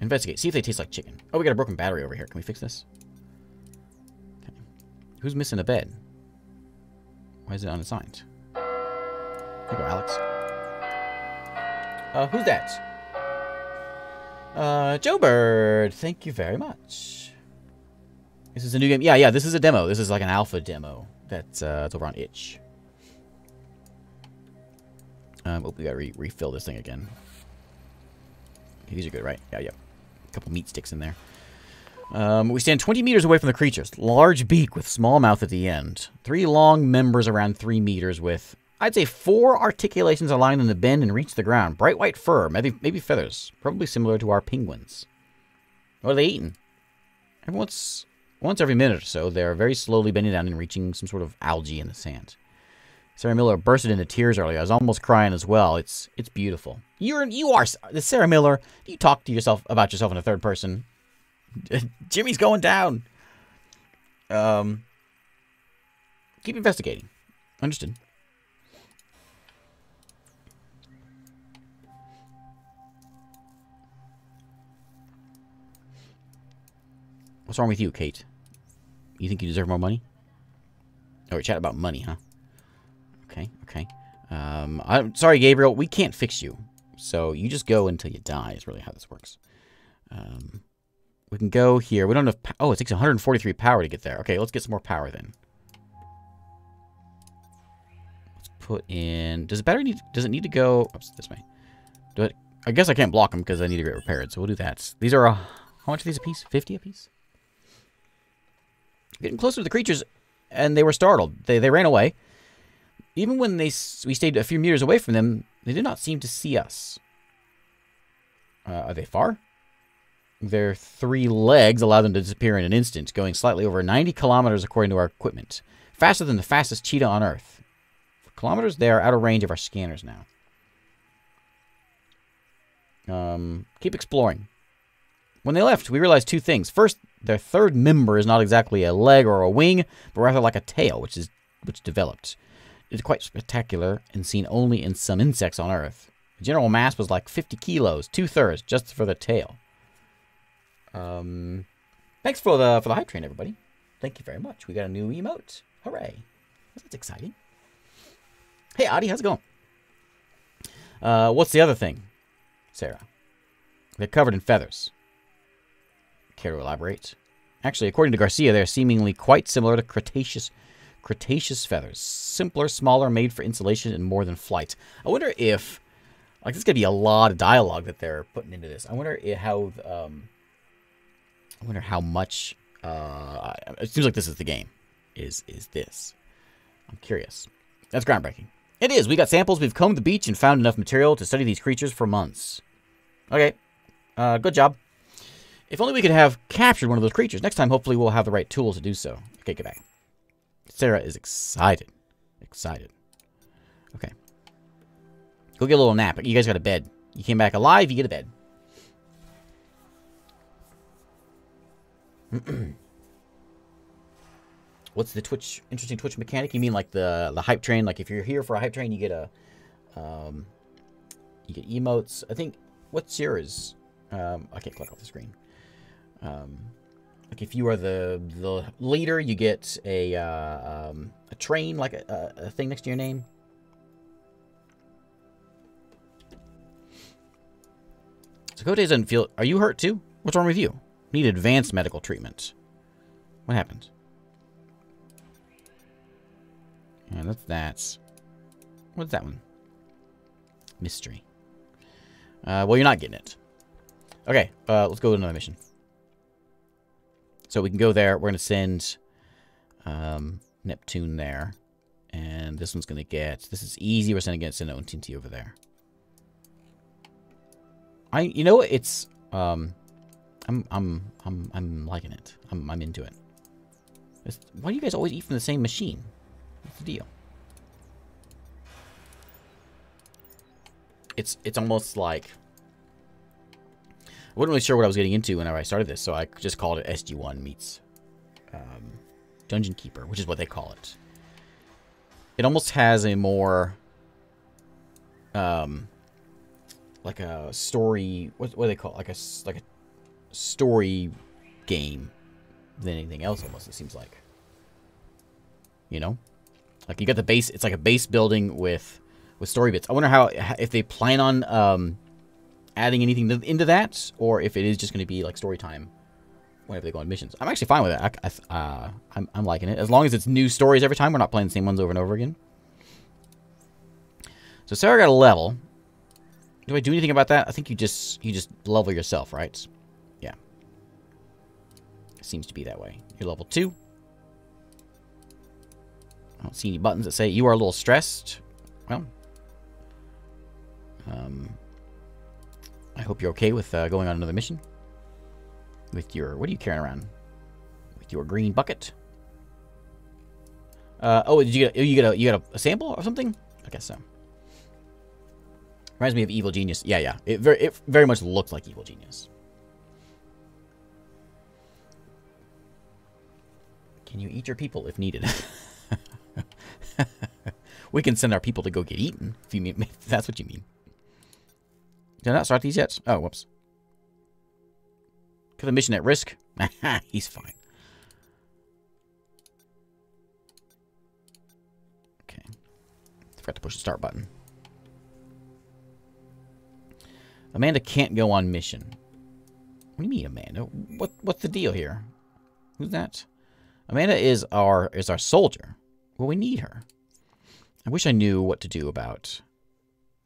Investigate. See if they taste like chicken. Oh, we got a broken battery over here. Can we fix this? Okay. Who's missing a bed? Why is it unassigned? Here you go, Alex. Uh, who's that? Uh, Joe Bird. Thank you very much. This is a new game. Yeah, yeah, this is a demo. This is like an alpha demo. That's, uh, it's over on Itch. Um, oh, we gotta re refill this thing again. Okay, these are good, right? Yeah, yeah. A couple meat sticks in there. Um, we stand twenty meters away from the creatures. Large beak with small mouth at the end. Three long members around three meters with, I'd say, four articulations allowing them to bend and reach the ground. Bright white fur, maybe, maybe feathers. Probably similar to our penguins. What are they eating? Every once, once every minute or so, they're very slowly bending down and reaching some sort of algae in the sand. Sarah Miller bursted into tears earlier. I was almost crying as well. It's it's beautiful. You're you are the Sarah Miller. You talk to yourself about yourself in a third person. Jimmy's going down. Um. Keep investigating. Understood. What's wrong with you, Kate? You think you deserve more money? Oh, we chat about money, huh? Okay, okay. Um, I'm sorry, Gabriel. We can't fix you. So you just go until you die is really how this works. Um, we can go here. We don't have... Oh, it takes one hundred forty-three power to get there. Okay, let's get some more power then. Let's put in... Does the battery need... Does it need to go... Oops, this way. Do it... I guess I can't block them because I need to get repaired. So we'll do that. These are... Uh, how much are these a piece? fifty a piece? Getting closer to the creatures and they were startled. They, they ran away. Even when they we stayed a few meters away from them, they did not seem to see us. Uh, are they far? Their three legs allow them to disappear in an instant, going slightly over ninety kilometers according to our equipment. Faster than the fastest cheetah on Earth. For kilometers, they are out of range of our scanners now. Um, keep exploring. When they left, we realized two things. First, their third member is not exactly a leg or a wing, but rather like a tail, which is which developed. It's quite spectacular and seen only in some insects on Earth. The general mass was like fifty kilos, two-thirds, just for the tail. Um, thanks for the for the hype train, everybody. Thank you very much. We got a new emote. Hooray. That's exciting. Hey, Adi, how's it going? Uh, what's the other thing, Sarah? They're covered in feathers. Care to elaborate? Actually, according to Garcia, they're seemingly quite similar to Cretaceous... Cretaceous feathers. Simpler, smaller, made for insulation and more than flight. I wonder if... Like, there's going to be a lot of dialogue that they're putting into this. I wonder if how... Um, I wonder how much... Uh, it seems like this is the game. Is is this. I'm curious. That's groundbreaking. It is. We got samples. We've combed the beach and found enough material to study these creatures for months. Okay. Uh, good job. If only we could have captured one of those creatures. Next time, hopefully, we'll have the right tools to do so. Okay, get back. Sarah is excited. Excited. Okay. Go get a little nap. You guys got a bed. You came back alive, you get a bed. What's the Twitch... Interesting Twitch mechanic? You mean like the, the hype train? Like if you're here for a hype train, you get a... Um, you get emotes. I think... What's yours? Um, I can't click off the screen. Um... Like if you are the the leader, you get a uh, um, a train, like a, a, a thing next to your name. Dakota doesn't feel... Are you hurt too? What's wrong with you? Need advanced medical treatment. What happens? Yeah, that's... that's... What's that one? Mystery. Uh, well, you're not getting it. Okay, uh, let's go to another mission. So we can go there. We're going to send um, Neptune there. And this one's going to get... This is easy. We're sending it to O T T over there. I, you know, it's, um, I'm, I'm, I'm, I'm liking it. I'm, I'm into it. It's, why do you guys always eat from the same machine? What's the deal? It's, it's almost like, I wasn't really sure what I was getting into whenever I started this, so I just called it S G one meets, um, Dungeon Keeper, which is what they call it. It almost has a more, um... like a story, what, what do they call it? Like a, like a story game than anything else almost, it seems like. You know? Like, you got the base, it's like a base building with, with story bits. I wonder how, if they plan on um, adding anything to, into that, or if it is just going to be, like, story time whenever they go on missions. I'm actually fine with it. I, I, uh, I'm, I'm liking it. As long as it's new stories every time, we're not playing the same ones over and over again. So Sarah got a level. Do I do anything about that? I think you just you just level yourself, right? Yeah. It seems to be that way. You're level two. I don't see any buttons that say you are a little stressed. Well, um, I hope you're okay with uh, going on another mission. With your, what are you carrying around? With your green bucket. Uh, oh, did you get a, you get a you got a sample or something? I guess so. Reminds me of Evil Genius. Yeah, yeah. It very, it very much looked like Evil Genius. Can you eat your people if needed? We can send our people to go get eaten, if you mean, if that's what you mean. Did I not start these yet? Oh, whoops. Put the mission at risk. He's fine. Okay. Forgot to push the start button. Amanda can't go on mission. What do you mean, Amanda? What what's the deal here? Who's that? Amanda is our is our soldier. Well, we need her. I wish I knew what to do about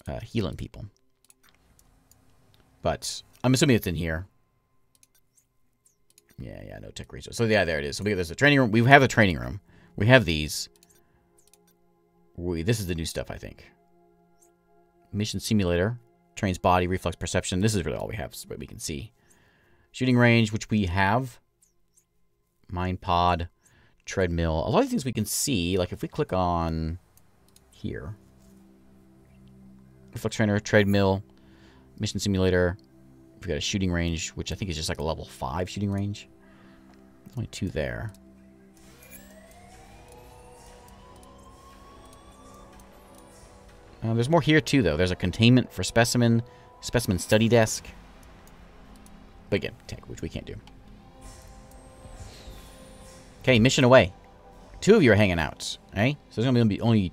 uh, healing people. But I'm assuming it's in here. Yeah, yeah, no tech resource. So yeah, there it is. So we there's a training room. We have a training room. We have these. We this is the new stuff, I think. Mission simulator. Trains body, reflex, perception. This is really all we have, but we can see. Shooting range, which we have. Mind pod, treadmill. A lot of things we can see. Like if we click on here. Reflex trainer, treadmill, mission simulator. We've got a shooting range, which I think is just like a level five shooting range. There's only two there. Uh, there's more here, too, though. There's a containment for specimen, specimen study desk. But again, tech, which we can't do. Okay, mission away. Two of you are hanging out, right? So there's going to be only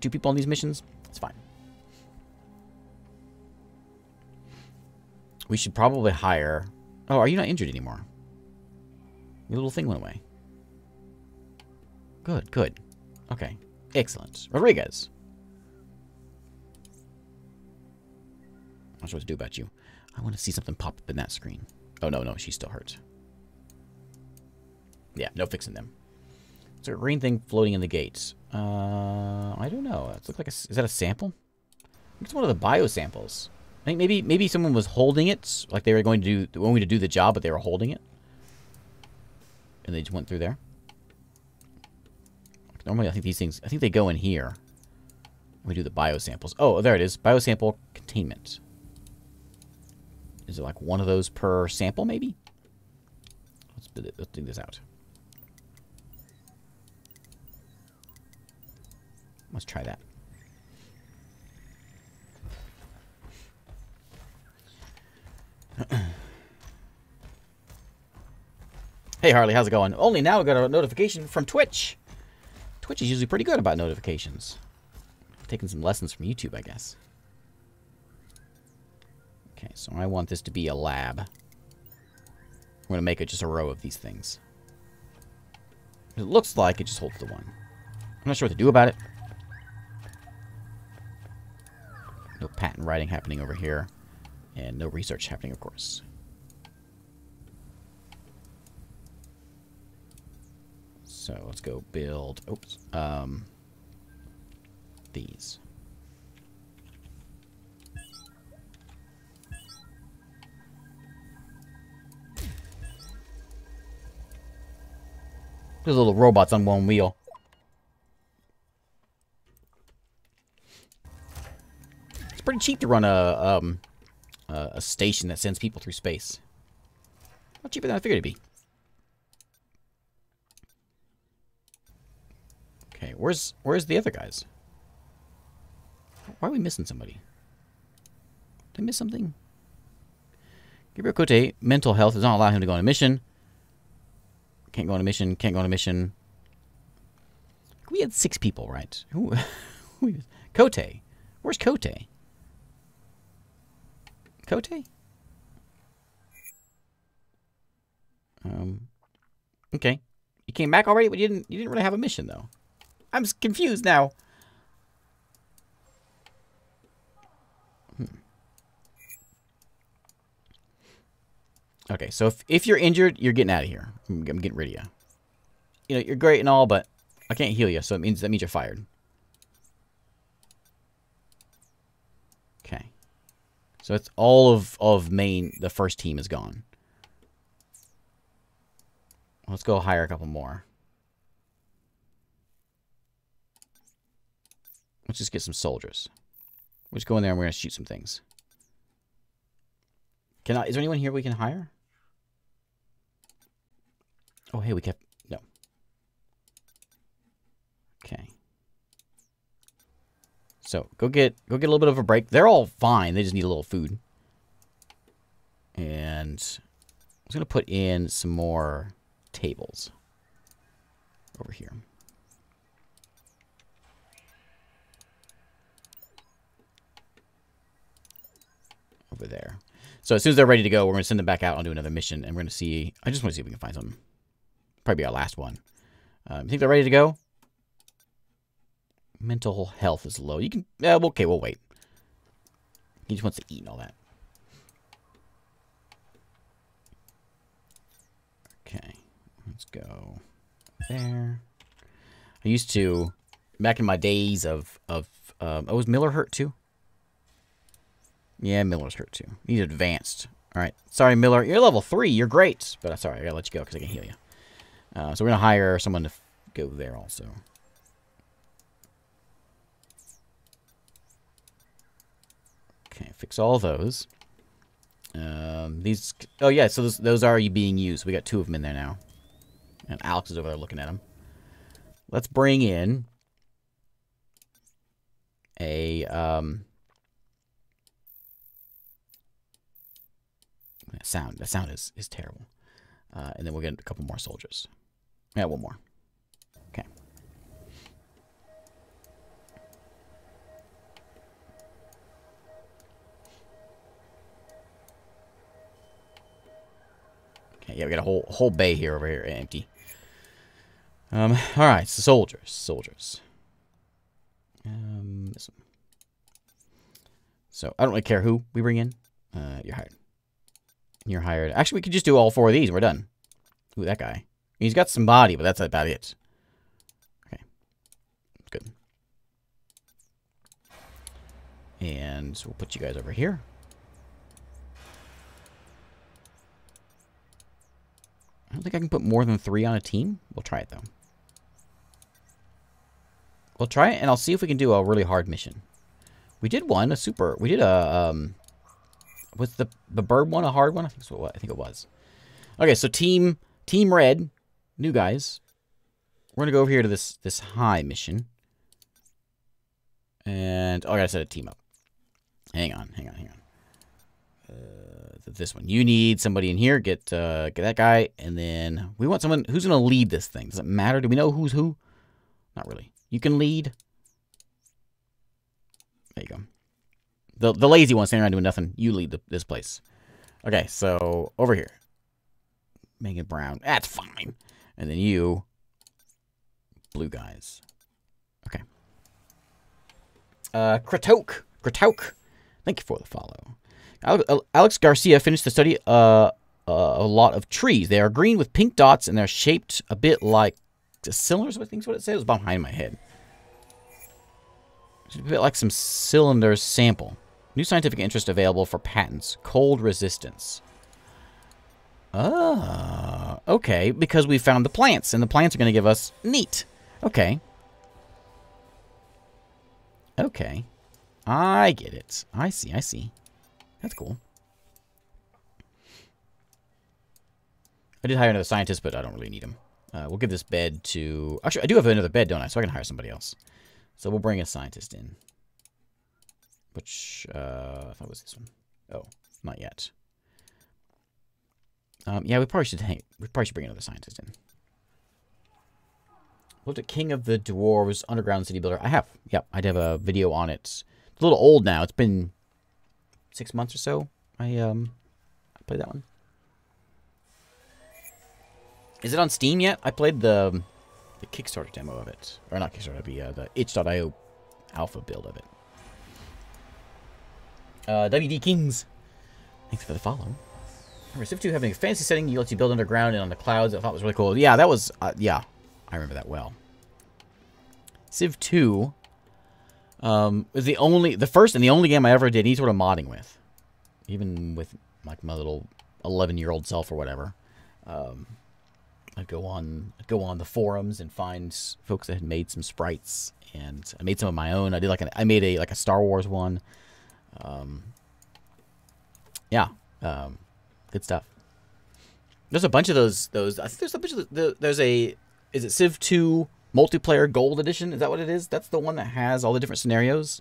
two people on these missions? It's fine. We should probably hire... Oh, are you not injured anymore? Your little thing went away. Good, good. Okay, excellent. Rodriguez. I'm not sure what to do about you. I want to see something pop up in that screen. Oh, no, no. She's still hurt. Yeah, no fixing them. Is there a green thing floating in the gates? Uh, I don't know. It looks like a... Is that a sample? I think it's one of the bio samples. I think maybe maybe someone was holding it. Like they were going to do... Wanting to do the job, but they were holding it. And they just went through there. Normally, I think these things... I think they go in here. We do the bio samples. Oh, there it is. Bio sample containment. Is it like one of those per sample, maybe? Let's do this, let's do this out. Let's try that. Hey, Harley, how's it going? Only now we got a notification from Twitch. Twitch is usually pretty good about notifications. Taking some lessons from YouTube, I guess. Okay, so I want this to be a lab. I'm going to make it just a row of these things. It looks like it just holds the one. I'm not sure what to do about it. No patent writing happening over here. And no research happening, of course. So let's go build, oops, um, these. There's little robots on one wheel. It's pretty cheap to run a, um, a, a station that sends people through space. Not cheaper than I figured it'd be. Okay, where's where's the other guys? Why are we missing somebody? Did I miss something? Gabriel Cote, mental health does not allow him to go on a mission. Can't go on a mission, can't go on a mission. We had six people, right? Who? Cote. Where's Cote? Cote? Um Okay. You came back already, but you didn't you didn't really have a mission though. I'm confused now. Hmm. Okay, so if, if you're injured, you're getting out of here. I'm, I'm getting rid of you. You know, you're great and all, but I can't heal you, so it means that means you're fired. Okay. So it's all of, of main, the first team is gone. Let's go hire a couple more. Let's just get some soldiers. We'll just go in there and we're going to shoot some things. Can I, is there anyone here we can hire? Oh, hey, we kept, no. Okay. So, go get, go get a little bit of a break. They're all fine. They just need a little food. And I was going to put in some more tables over here. Over there. So as soon as they're ready to go, we're going to send them back out and do another mission. And we're going to see... I just want to see if we can find something. Probably our last one. Um, you think they're ready to go? Mental health is low. You can... Uh, okay, we'll wait. He just wants to eat and all that. Okay. Let's go there. I used to... Back in my days of... of um, oh, was Miller hurt too? Yeah, Miller's hurt too. He's advanced. All right. Sorry, Miller. You're level three. You're great. But I'm sorry. I gotta let you go because I can heal you. Uh, so we're going to hire someone to f go there also. Okay. Fix all those. Um, these... Oh, yeah. So those, those are being used. We got two of them in there now. And Alex is over there looking at them. Let's bring in a... Um, That sound, that sound is, is terrible. Uh, and then we'll get a couple more soldiers. Yeah, one more. Okay. Okay, yeah, we got a whole whole bay here over here empty. Um, all right, so soldiers, soldiers. Um, this one. So I don't really care who we bring in. Uh, you're hired. You're hired. Actually, we could just do all four of these. We're done. Ooh, that guy. He's got some body, but that's about it. Okay. Good. And we'll put you guys over here. I don't think I can put more than three on a team. We'll try it, though. We'll try it, and I'll see if we can do a really hard mission. We did one, a super... We did a... um. Was the the bird one a hard one? I think so. What I think it was. Okay, so team team red, new guys. We're gonna go over here to this this high mission. And oh, I gotta set a team up. Hang on, hang on, hang on. Uh, this one. You need somebody in here. Get uh, get that guy, and then we want someone who's gonna lead this thing. Does it matter? Do we know who's who? Not really. You can lead. There you go. The, the lazy one standing around doing nothing. You lead the, this place. Okay, so over here. Make it brown. That's fine. And then you... blue guys. Okay. Uh, Kratoke. Kratoke. Thank you for the follow. Alex Garcia finished the study uh, a lot of trees. They are green with pink dots, and they're shaped a bit like... cylinders, I think is what it says. It was behind my head. It's a bit like some cylinders sample. New scientific interest available for patents. Cold resistance. Ah, okay. Because we found the plants, and the plants are going to give us neat. Okay. Okay. I get it. I see, I see. That's cool. I did hire another scientist, but I don't really need him. Uh, we'll give this bed to... Actually, I do have another bed, don't I? So I can hire somebody else. So we'll bring a scientist in. Which, uh... I thought it was this one. Oh, not yet. Um, yeah, we probably should hang... We probably should bring another scientist in. Looked at King of the Dwarves Underground City Builder. I have. Yep, I did have a video on it. It's a little old now. It's been six months or so. I, um... I played that one. Is it on Steam yet? I played the, the Kickstarter demo of it. Or not Kickstarter, the, uh, the itch dot i o alpha build of it. Uh, W D Kings. Thanks for the follow. Remember, Civ two having a fancy setting. You let you build underground and on the clouds. I thought it was really cool. Yeah, that was... Uh, yeah, I remember that well. Civ two um, was the only... The first and the only game I ever did any sort of modding with. Even with, like, my little eleven-year-old self or whatever. Um... I'd go on, I'd go on the forums and find folks that had made some sprites, and I made some of my own. I did like an, I made a like a Star Wars one. Um, yeah, um, good stuff. There's a bunch of those. Those I think there's a bunch of the, there's a is it Civ two multiplayer gold edition? Is that what it is? That's the one that has all the different scenarios.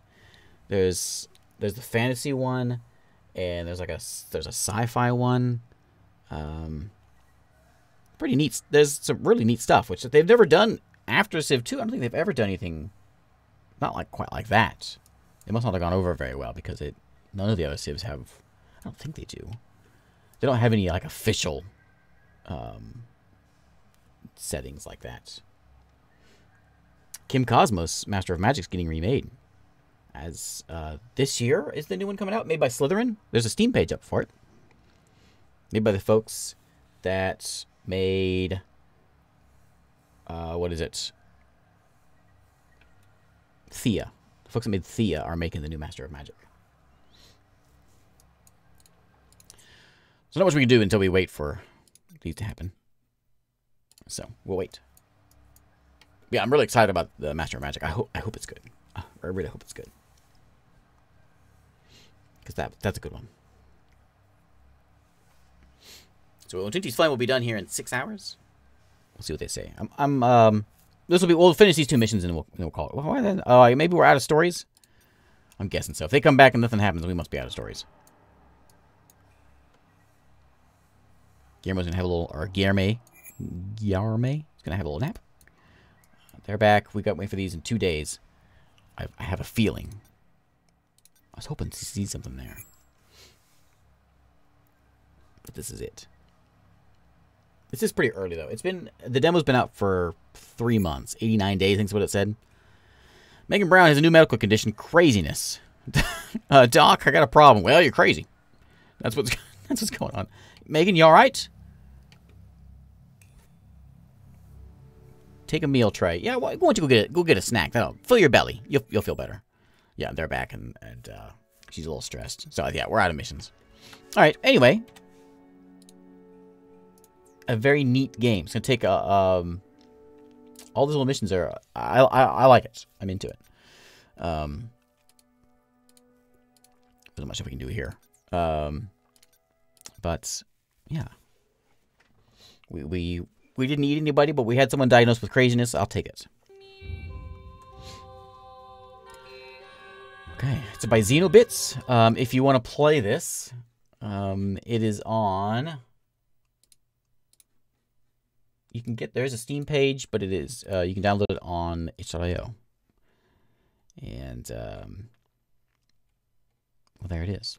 There's there's the fantasy one, and there's like a there's a sci-fi one. Um, Pretty neat. There's some really neat stuff, which they've never done after Civ two. I don't think they've ever done anything not like quite like that. They must not have gone over very well because it none of the other Civs have. I don't think they do. They don't have any like official um, settings like that. Kim Cosmos, Master of Magic, is getting remade as uh, this year is the new one coming out, made by Slytherin. There's a Steam page up for it, made by the folks that. Made, uh, what is it? Thea. The folks that made Thea are making the new Master of Magic. So not much we can do until we wait for these to happen. So we'll wait. Yeah, I'm really excited about the Master of Magic. I hope I hope it's good. I really hope it's good because that that's a good one. So Tinty's Flame will be done here in six hours. We'll see what they say. I'm, I'm um, this will be. We'll finish these two missions and we'll, and we'll call it. Why then? Uh, maybe we're out of stories. I'm guessing so. If they come back and nothing happens, we must be out of stories. Guillermo's gonna have a little, or Guillermo, Guillermo is gonna have a little nap. They're back. We got to wait for these in two days. I, I have a feeling. I was hoping to see something there, but this is it. This is pretty early, though. It's been... The demo's been out for three months. eighty-nine days, I think is what it said. Megan Brown has a new medical condition. Craziness. uh, Doc, I got a problem. Well, you're crazy. That's what's, that's what's going on. Megan, you all right? Take a meal tray. Yeah, why don't you go get a, go get a snack? That'll fill your belly. You'll, you'll feel better. Yeah, they're back, and, and uh, she's a little stressed. So, yeah, we're out of missions. All right, anyway... A very neat game. It's gonna take a um, all those little missions are. I, I I like it. I'm into it. Um, there's not much we can do here. Um, but yeah, we we we didn't eat anybody, but we had someone diagnosed with craziness. I'll take it. Okay, it's by Xenobits. Um, if you want to play this, um, it is on. You can get, there's a Steam page, but it is, uh, you can download it on itch dot i o. And um, Well, there it is.